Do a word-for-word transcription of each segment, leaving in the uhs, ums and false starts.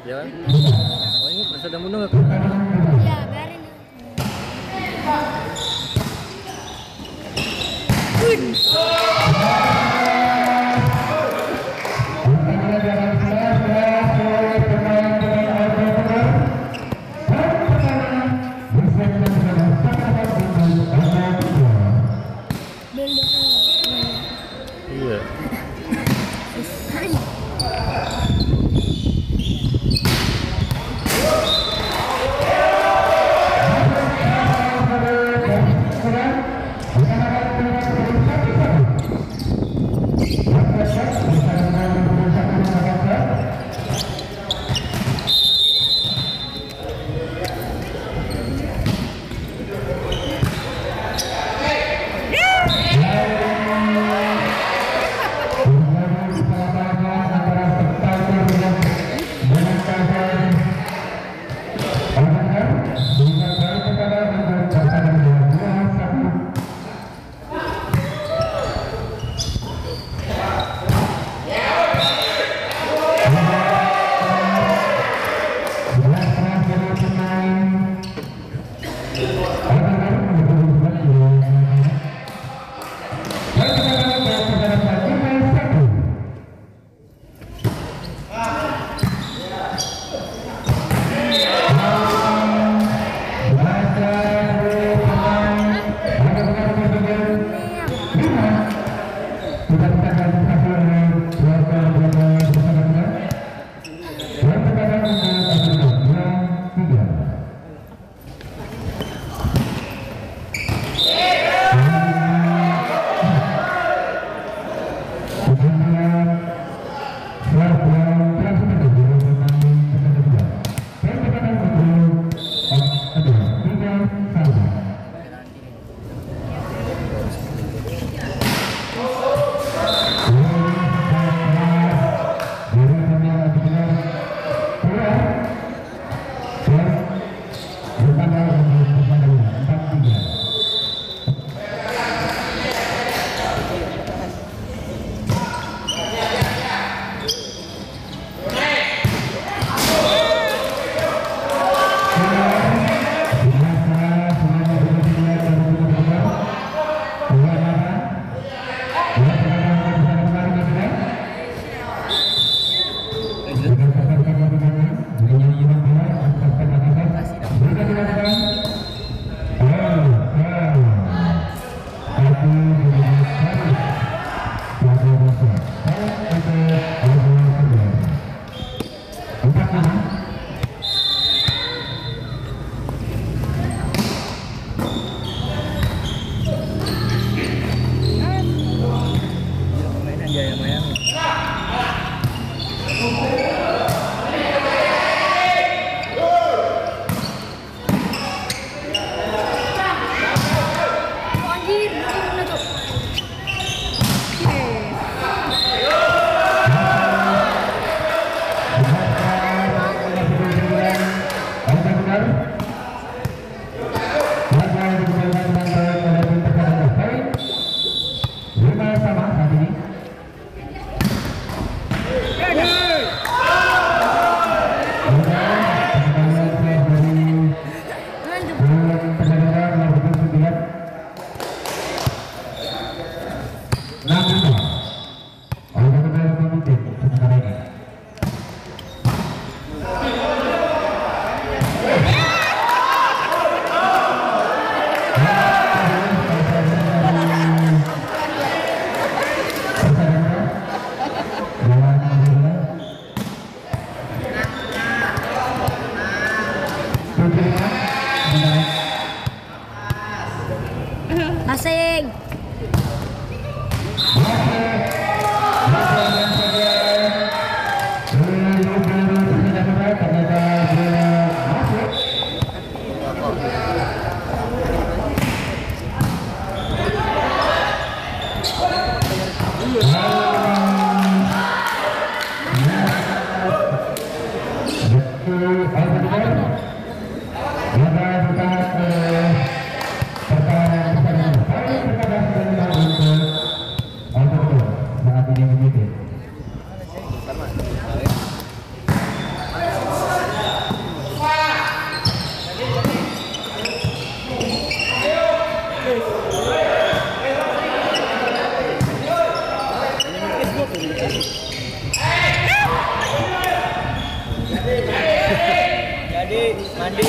tutup ya kan? Oh ini Persada Muda nggak kena? Iya, biarin. Iya. Asing. Ini begitu. Jadi mandi mandi.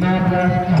Terima kasih.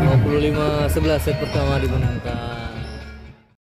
dua puluh lima sebelas set pertama dimenangkan.